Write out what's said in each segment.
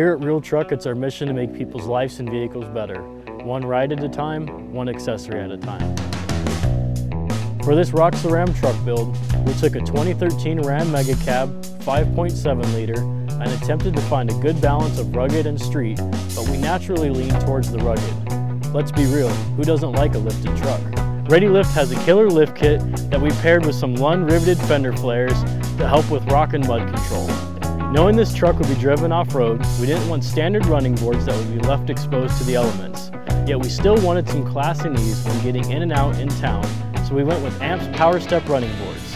Here at Real Truck, it's our mission to make people's lives and vehicles better. One ride at a time, one accessory at a time. For this Rocks the Ram truck build, we took a 2013 Ram Mega Cab 5.7 liter and attempted to find a good balance of rugged and street, but we naturally leaned towards the rugged. Let's be real, who doesn't like a lifted truck? ReadyLift has a killer lift kit that we paired with some Lund riveted fender flares to help with rock and mud control. Knowing this truck would be driven off-road, we didn't want standard running boards that would be left exposed to the elements. Yet we still wanted some class and ease when getting in and out in town, so we went with Amp's Power Step running boards.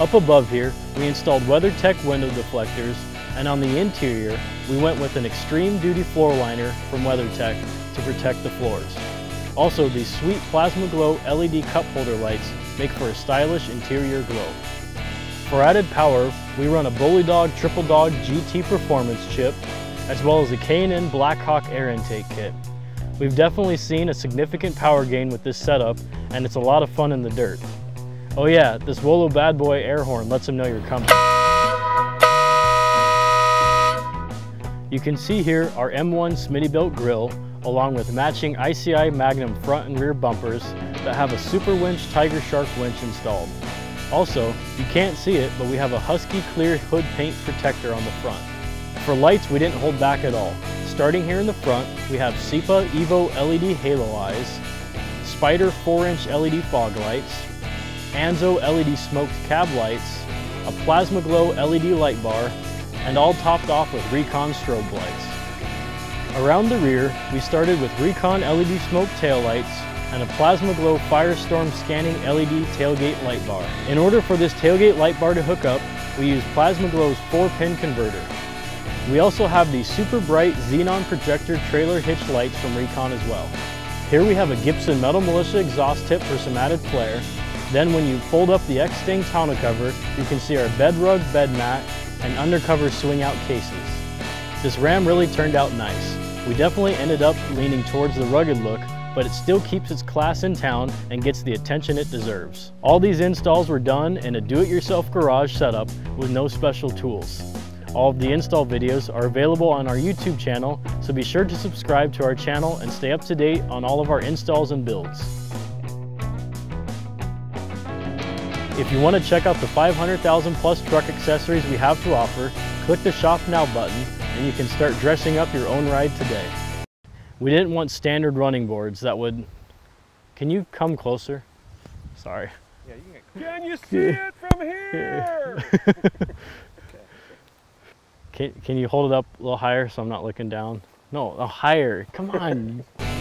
Up above here, we installed WeatherTech window deflectors, and on the interior, we went with an extreme duty floor liner from WeatherTech to protect the floors. Also, these sweet Plasma Glow LED cup holder lights make for a stylish interior glow. For added power, we run a Bully Dog Triple Dog GT Performance chip, as well as a K&N Blackhawk air intake kit. We've definitely seen a significant power gain with this setup, and it's a lot of fun in the dirt. Oh yeah, this Wolo bad boy air horn lets them know you're coming. You can see here our M1 Smittybilt grill, along with matching ICI Magnum front and rear bumpers that have a Super Winch Tiger Shark winch installed. Also, you can't see it, but we have a Husky clear hood paint protector on the front. For lights, we didn't hold back at all. Starting here in the front, we have Sipa Evo LED halo eyes, Spider 4-inch LED fog lights, Anzo LED smoked cab lights, a Plasma Glow LED light bar, and all topped off with Recon strobe lights. Around the rear, we started with Recon LED smoked tail lights, and a Plasma Glow Firestorm Scanning LED tailgate light bar. In order for this tailgate light bar to hook up, we use Plasma Glow's 4-pin converter. We also have the super bright xenon projector trailer hitch lights from Recon as well. Here we have a Gibson Metal Militia exhaust tip for some added flair. Then when you fold up the Extang tonneau cover, you can see our bed rug, bed mat, and undercover swing out cases. This Ram really turned out nice. We definitely ended up leaning towards the rugged look, but it still keeps its class in town and gets the attention it deserves. All these installs were done in a do-it-yourself garage setup with no special tools. All of the install videos are available on our YouTube channel, so be sure to subscribe to our channel and stay up to date on all of our installs and builds. If you want to check out the 500,000 plus truck accessories we have to offer, click the Shop Now button and you can start dressing up your own ride today. We didn't want standard running boards that would... Can you come closer? Sorry. Yeah, you can get closer. Can you see it from here? Can you hold it up a little higher so I'm not looking down? No, higher. Come on.